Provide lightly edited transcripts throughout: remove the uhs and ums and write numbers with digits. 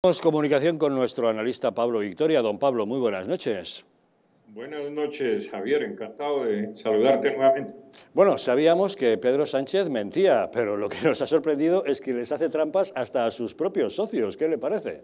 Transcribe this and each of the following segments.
Tenemos comunicación con nuestro analista Pablo Victoria. Don Pablo, muy buenas noches. Buenas noches, Javier. Encantado de saludarte nuevamente. Bueno, sabíamos que Pedro Sánchez mentía, pero lo que nos ha sorprendido es que les hace trampas hasta a sus propios socios. ¿Qué le parece?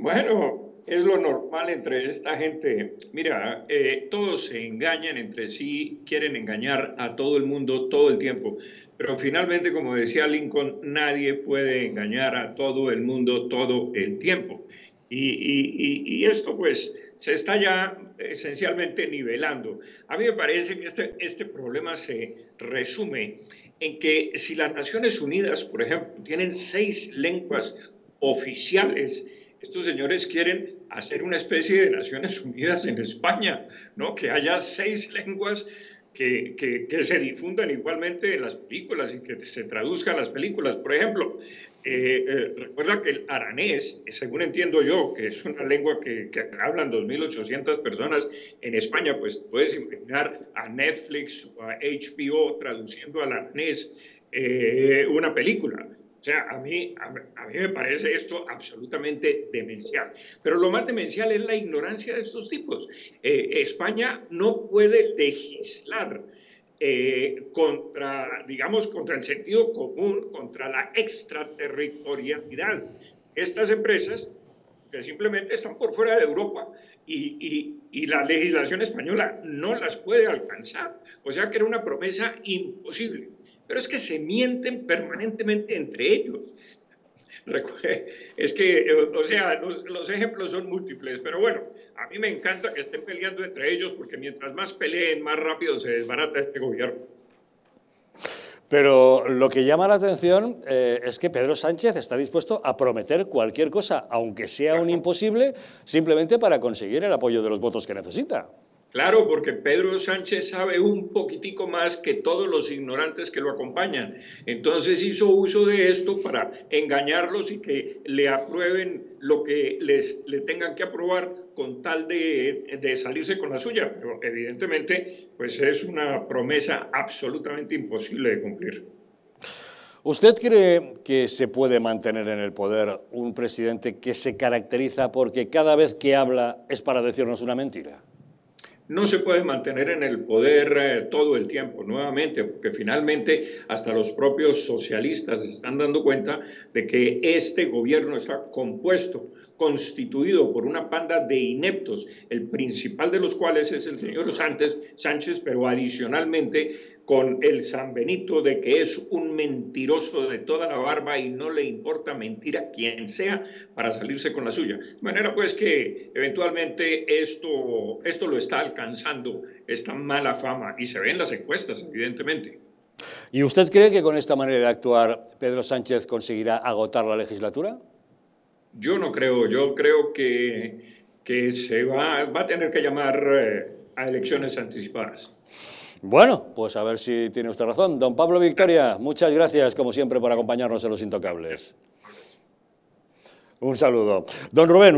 Bueno, es lo normal entre esta gente. Mira, todos se engañan entre sí, quieren engañar a todo el mundo todo el tiempo. Pero finalmente, como decía Lincoln, nadie puede engañar a todo el mundo todo el tiempo. Y esto pues se está ya esencialmente nivelando. A mí me parece que este problema se resume en que si las Naciones Unidas, por ejemplo, tienen 6 lenguas oficiales, estos señores quieren hacer una especie de Naciones Unidas en España, ¿no? Que haya 6 lenguas que se difundan igualmente en las películas y que se traduzcan las películas. Por ejemplo, recuerda que el aranés, según entiendo yo, que es una lengua que hablan 2.800 personas en España, pues puedes imaginar a Netflix o a HBO traduciendo al aranés una película. O sea, a mí me parece esto absolutamente demencial. Pero lo más demencial es la ignorancia de estos tipos. España no puede legislar contra, digamos, contra el sentido común, contra la extraterritorialidad. Estas empresas que simplemente están por fuera de Europa y la legislación española no las puede alcanzar. O sea que era una promesa imposible. Pero es que se mienten permanentemente entre ellos. Es que, o sea, los ejemplos son múltiples, pero bueno, a mí me encanta que estén peleando entre ellos porque mientras más peleen, más rápido se desbarata este gobierno. Pero lo que llama la atención es que Pedro Sánchez está dispuesto a prometer cualquier cosa, aunque sea un imposible, simplemente para conseguir el apoyo de los votos que necesita. Claro, porque Pedro Sánchez sabe un poquitico más que todos los ignorantes que lo acompañan. Entonces hizo uso de esto para engañarlos y que le aprueben lo que le tengan que aprobar con tal de salirse con la suya. Pero evidentemente, pues es una promesa absolutamente imposible de cumplir. ¿Usted cree que se puede mantener en el poder un presidente que se caracteriza porque cada vez que habla es para decirnos una mentira? No se puede mantener en el poder todo el tiempo, nuevamente, porque finalmente hasta los propios socialistas se están dando cuenta de que este gobierno está compuesto, constituido por una panda de ineptos, el principal de los cuales es el señor Sánchez, pero adicionalmente con el sanbenito de que es un mentiroso de toda la barba y no le importa mentir a quien sea para salirse con la suya. De manera pues que eventualmente esto lo está alcanzando, esta mala fama, y se ven las encuestas, evidentemente. ¿Y usted cree que con esta manera de actuar Pedro Sánchez conseguirá agotar la legislatura? Yo no creo, yo creo que se va a tener que llamar a elecciones anticipadas. Bueno, pues a ver si tiene usted razón. Don Pablo Victoria, muchas gracias, como siempre, por acompañarnos en Los Intocables. Un saludo. Don Rubén.